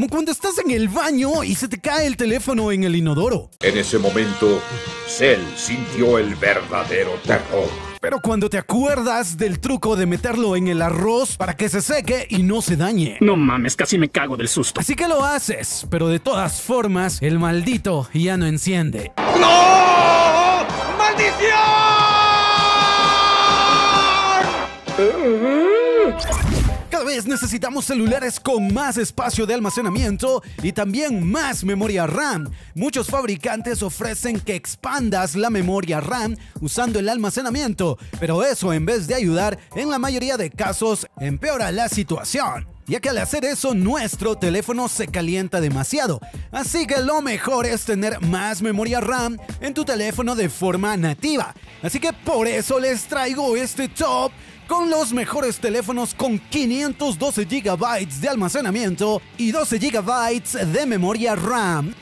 Como cuando estás en el baño y se te cae el teléfono en el inodoro. En ese momento, Cell sintió el verdadero terror. Pero cuando te acuerdas del truco de meterlo en el arroz para que se seque y no se dañe. No mames, casi me cago del susto. Así que lo haces, pero de todas formas, el maldito ya no enciende. ¡No! ¡Maldición! Cada vez necesitamos celulares con más espacio de almacenamiento y también más memoria RAM. Muchos fabricantes ofrecen que expandas la memoria RAM usando el almacenamiento, pero eso, en vez de ayudar, en la mayoría de casos empeora la situación, ya que al hacer eso nuestro teléfono se calienta demasiado. Así que lo mejor es tener más memoria RAM en tu teléfono de forma nativa. Así que por eso les traigo este top con los mejores teléfonos con 512 GB de almacenamiento y 12 GB de memoria RAM.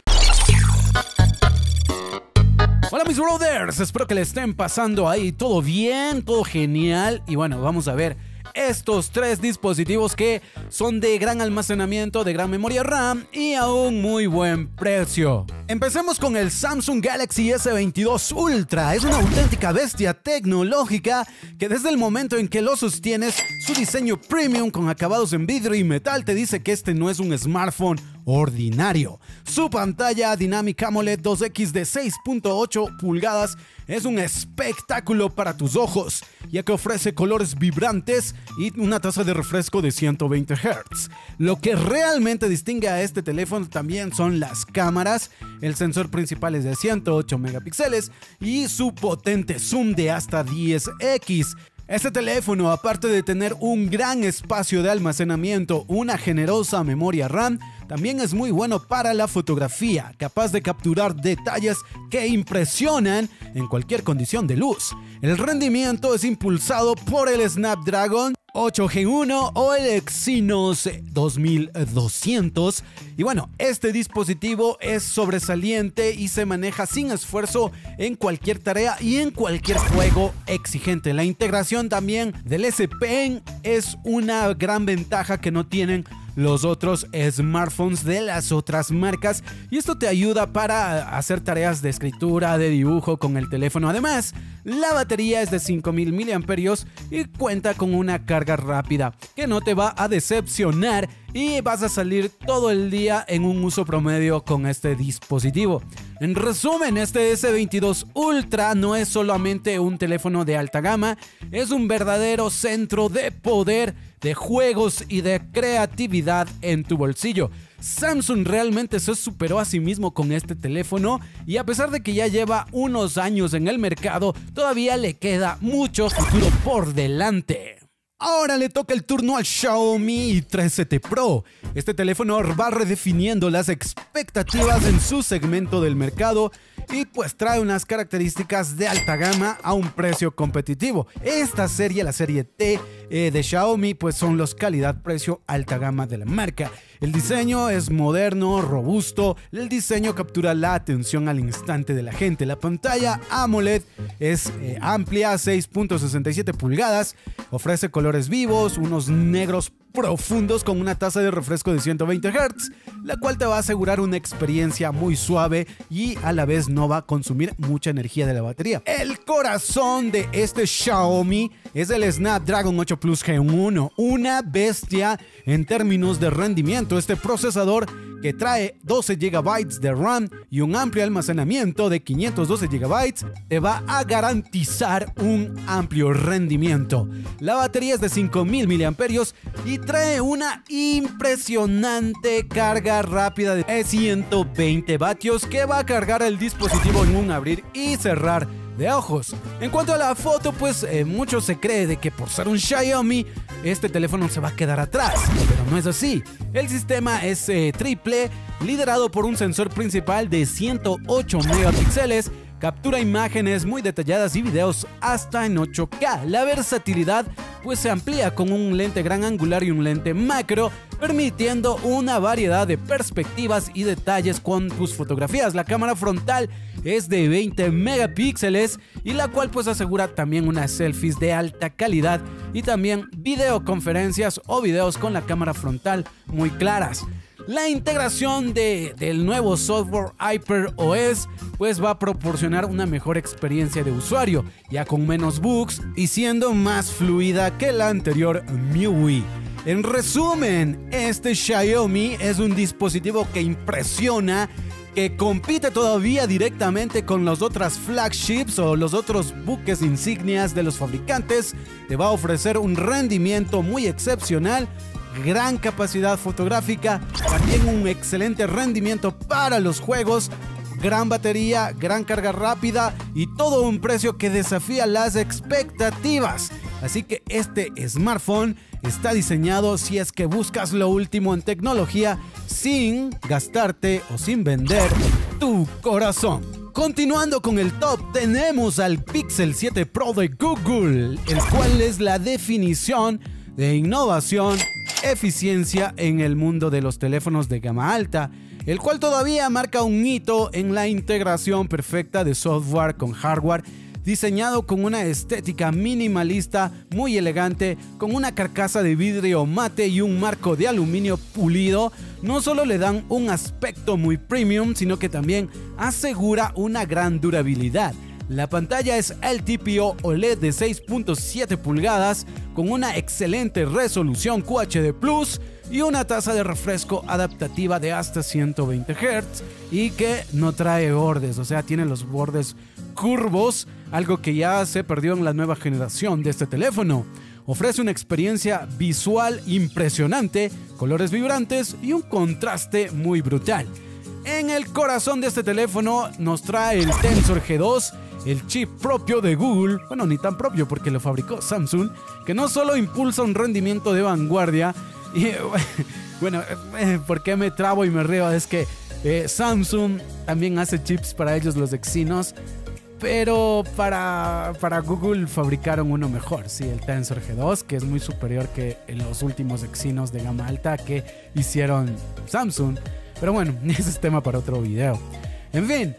Hola mis brothers, espero que le estén pasando ahí todo bien, todo genial. Y bueno, vamos a ver estos tres dispositivos que son de gran almacenamiento, de gran memoria RAM y a un muy buen precio. Empecemos con el Samsung Galaxy S22 Ultra. Es una auténtica bestia tecnológica que desde el momento en que lo sostienes, su diseño premium con acabados en vidrio y metal te dice que este no es un smartphone ordinario. Su pantalla Dynamic AMOLED 2X de 6.8 pulgadas es un espectáculo para tus ojos, ya que ofrece colores vibrantes y una tasa de refresco de 120 Hz. Lo que realmente distingue a este teléfono también son las cámaras. El sensor principal es de 108 megapíxeles y su potente zoom de hasta 10X. Este teléfono, aparte de tener un gran espacio de almacenamiento, una generosa memoria RAM, también es muy bueno para la fotografía, capaz de capturar detalles que impresionan en cualquier condición de luz. El rendimiento es impulsado por el Snapdragon 8G1 o el Exynos 2200. Y bueno, este dispositivo es sobresaliente y se maneja sin esfuerzo en cualquier tarea y en cualquier juego exigente. La integración también del S Pen es una gran ventaja que no tienen los otros smartphones de las otras marcas, y esto te ayuda para hacer tareas de escritura, de dibujo con el teléfono. Además, la batería es de 5000 mAh y cuenta con una carga rápida que no te va a decepcionar y vas a salir todo el día en un uso promedio con este dispositivo. En resumen, este S22 Ultra no es solamente un teléfono de alta gama, es un verdadero centro de poder, de juegos y de creatividad en tu bolsillo. Samsung realmente se superó a sí mismo con este teléfono, y a pesar de que ya lleva unos años en el mercado, todavía le queda mucho futuro por delante. Ahora le toca el turno al Xiaomi 13T Pro. Este teléfono va redefiniendo las expectativas en su segmento del mercado y pues trae unas características de alta gama a un precio competitivo. Esta serie, la serie T de Xiaomi, pues son los calidad-precio alta gama de la marca. El diseño es moderno, robusto. El diseño captura la atención al instante de la gente. La pantalla AMOLED es amplia, 6.67 pulgadas. Ofrece colores vivos, unos negros profundos con una tasa de refresco de 120 Hz, la cual te va a asegurar una experiencia muy suave y a la vez no va a consumir mucha energía de la batería. El corazón de este Xiaomi es el Snapdragon 8 Plus Gen 1, una bestia en términos de rendimiento. Este procesador, que trae 12 GB de RAM y un amplio almacenamiento de 512 GB, te va a garantizar un amplio rendimiento. La batería es de 5000 mAh y trae una impresionante carga rápida de 120 vatios que va a cargar el dispositivo en un abrir y cerrar de ojos. En cuanto a la foto, pues mucho se cree de que por ser un Xiaomi este teléfono se va a quedar atrás, pero no es así. El sistema es triple, liderado por un sensor principal de 108 megapíxeles, captura imágenes muy detalladas y videos hasta en 8K. La versatilidad pues se amplía con un lente gran angular y un lente macro, permitiendo una variedad de perspectivas y detalles con tus fotografías. La cámara frontal es de 20 megapíxeles y la cual pues asegura también unas selfies de alta calidad y también videoconferencias o videos con la cámara frontal muy claras. La integración del nuevo software HyperOS pues va a proporcionar una mejor experiencia de usuario, ya con menos bugs y siendo más fluida que la anterior MIUI. En resumen, este Xiaomi es un dispositivo que impresiona, que compite todavía directamente con las otras flagships o los otros buques insignias de los fabricantes. Te va a ofrecer un rendimiento muy excepcional, gran capacidad fotográfica, también un excelente rendimiento para los juegos, gran batería, gran carga rápida y todo a un precio que desafía las expectativas. Así que este smartphone está diseñado si es que buscas lo último en tecnología sin gastarte o sin vender tu corazón. Continuando con el top, tenemos al Pixel 7 Pro de Google, el cual es la definición de innovación, eficiencia en el mundo de los teléfonos de gama alta, el cual todavía marca un hito en la integración perfecta de software con hardware, diseñado con una estética minimalista muy elegante, con una carcasa de vidrio mate y un marco de aluminio pulido. No solo le dan un aspecto muy premium, sino que también asegura una gran durabilidad. La pantalla es LTPO OLED de 6.7 pulgadas con una excelente resolución QHD+, y una tasa de refresco adaptativa de hasta 120 Hz y que no trae bordes, o sea, tiene los bordes curvos, algo que ya se perdió en la nueva generación de este teléfono. Ofrece una experiencia visual impresionante, colores vibrantes y un contraste muy brutal. En el corazón de este teléfono nos trae el Tensor G2, el chip propio de Google, bueno, ni tan propio porque lo fabricó Samsung, que no solo impulsa un rendimiento de vanguardia, y bueno, ¿por qué me trabo y me río? Es que Samsung también hace chips para ellos, los Exynos, pero para Google fabricaron uno mejor, sí, el Tensor G2, que es muy superior que los últimos Exynos de gama alta que hicieron Samsung. Pero bueno, ese es tema para otro video. En fin,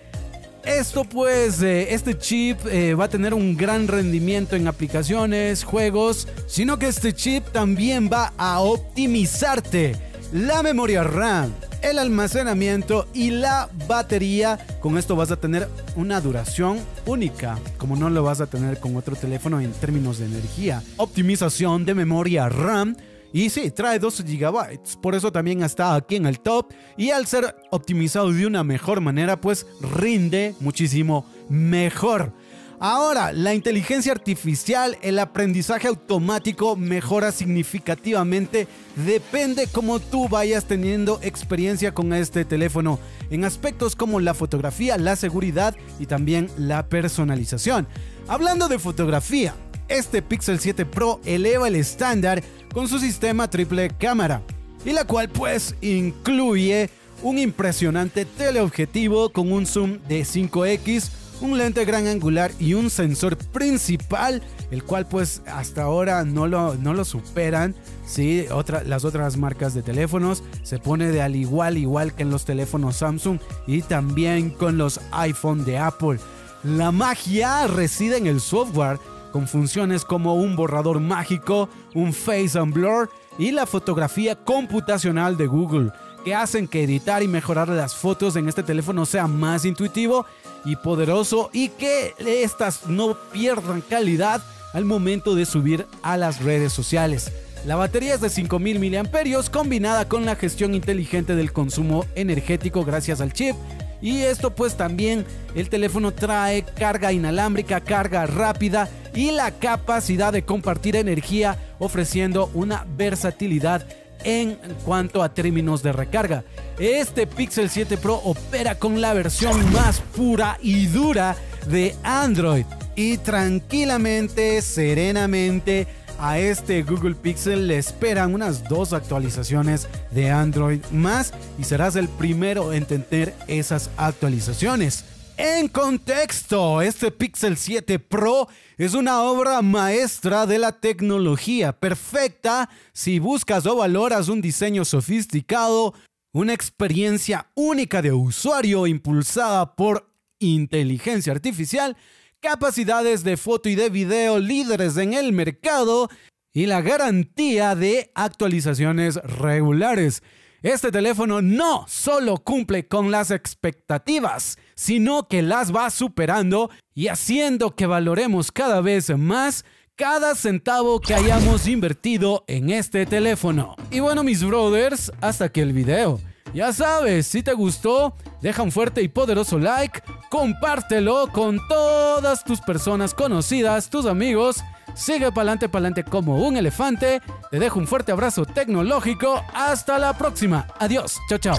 esto pues, este chip va a tener un gran rendimiento en aplicaciones, juegos, sino que este chip también va a optimizarte la memoria RAM, el almacenamiento y la batería. Con esto vas a tener una duración única, como no lo vas a tener con otro teléfono en términos de energía. Optimización de memoria RAM. Y sí, trae 12 GB, por eso también está aquí en el top. Y al ser optimizado de una mejor manera, pues rinde muchísimo mejor. Ahora, la inteligencia artificial, el aprendizaje automático mejora significativamente. Depende cómo tú vayas teniendo experiencia con este teléfono, en aspectos como la fotografía, la seguridad y también la personalización. Hablando de fotografía, este Pixel 7 Pro eleva el estándar con su sistema triple cámara, y la cual pues incluye un impresionante teleobjetivo con un zoom de 5x, un lente gran angular y un sensor principal, el cual pues hasta ahora no lo superan, ¿sí? Las otras marcas de teléfonos se pone de al igual que en los teléfonos Samsung y también con los iPhone de Apple. La magia reside en el software, con funciones como un borrador mágico, un face and blur y la fotografía computacional de Google, que hacen que editar y mejorar las fotos en este teléfono sea más intuitivo y poderoso, y que estas no pierdan calidad al momento de subir a las redes sociales. La batería es de 5000 mAh combinada con la gestión inteligente del consumo energético gracias al chip. Y esto pues también, el teléfono trae carga inalámbrica, carga rápida y la capacidad de compartir energía, ofreciendo una versatilidad en cuanto a términos de recarga. Este Pixel 7 Pro opera con la versión más pura y dura de Android, y tranquilamente, serenamente, a este Google Pixel le esperan unas 2 actualizaciones de Android más, y serás el primero en tener esas actualizaciones. En contexto, este Pixel 7 Pro es una obra maestra de la tecnología, perfecta si buscas o valoras un diseño sofisticado, una experiencia única de usuario impulsada por inteligencia artificial, capacidades de foto y de video líderes en el mercado y la garantía de actualizaciones regulares. Este teléfono no solo cumple con las expectativas, sino que las va superando y haciendo que valoremos cada vez más cada centavo que hayamos invertido en este teléfono. Y bueno, mis brothers, hasta aquí el video. Ya sabes, si te gustó, deja un fuerte y poderoso like, compártelo con todas tus personas conocidas, tus amigos, sigue pa'lante como un elefante, te dejo un fuerte abrazo tecnológico, hasta la próxima, adiós, chao chao.